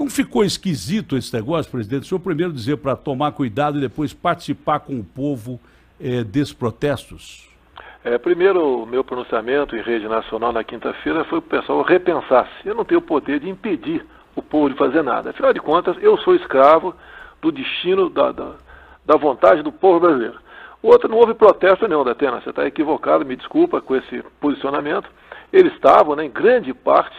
Não ficou esquisito esse negócio, presidente? O senhor primeiro dizer para tomar cuidado e depois participar com o povo desses protestos? Primeiro, o meu pronunciamento em rede nacional na quinta-feira foi para o pessoal repensar. Eu não tenho o poder de impedir o povo de fazer nada. Afinal de contas, eu sou escravo do destino, da vontade do povo brasileiro. Não houve protesto nenhum, Datena. Você está equivocado, me desculpa com esse posicionamento. Eles estavam, né, em grande parte,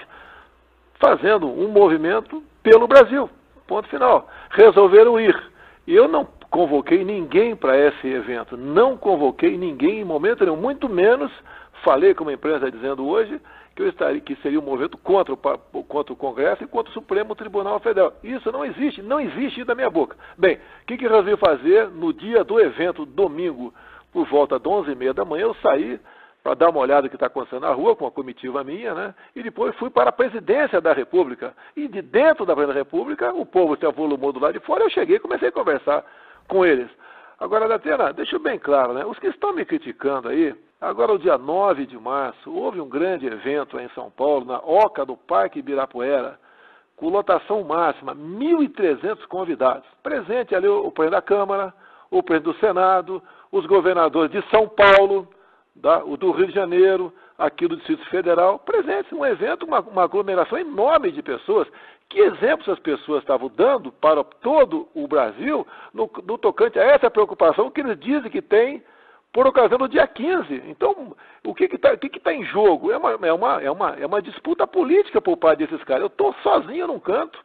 fazendo um movimento pelo Brasil, ponto final. Resolveram ir. Eu não convoquei ninguém para esse evento, não convoquei ninguém em momento nenhum, muito menos falei com uma imprensa dizendo hoje que eu estaria, que seria um movimento contra o Congresso e contra o Supremo Tribunal Federal. Isso não existe da minha boca. Bem, o que resolvi fazer no dia do evento, domingo, por volta de 11h30 da manhã, eu saí para dar uma olhada no que está acontecendo na rua, com a comitiva minha, né? E depois fui para a presidência da República. E de dentro da presidência da República, o povo se avolumou do lado de fora, eu cheguei e comecei a conversar com eles. Agora, Datena, deixa bem claro, né? Os que estão me criticando aí, agora o dia 9 de março, houve um grande evento aí em São Paulo, na Oca do Parque Ibirapuera, com lotação máxima, 1.300 convidados. Presente ali o presidente da Câmara, o presidente do Senado, os governadores de São Paulo, o do Rio de Janeiro, aqui do Distrito Federal, presente um evento, uma aglomeração enorme de pessoas. Que exemplos as pessoas estavam dando para todo o Brasil no tocante a essa preocupação que eles dizem que tem por ocasião do dia 15. Então, o que está em jogo? É uma disputa política por parte desses caras. Eu estou sozinho num canto,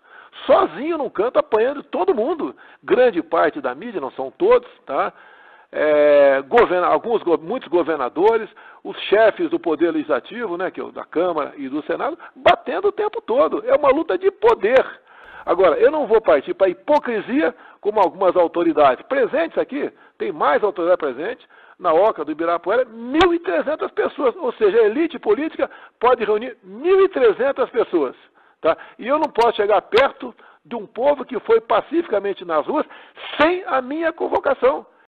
apanhando todo mundo. Grande parte da mídia, não são todos, tá? Muitos governadores, os chefes do Poder Legislativo, né, que é o da Câmara e do Senado, batendo o tempo todo. É uma luta de poder. Agora, eu não vou partir para a hipocrisia como algumas autoridades presentes aqui, tem mais autoridade presente, na Oca do Ibirapuera, 1.300 pessoas, ou seja, a elite política pode reunir 1.300 pessoas. Tá? E eu não posso chegar perto de um povo que foi pacificamente nas ruas sem a minha convocação.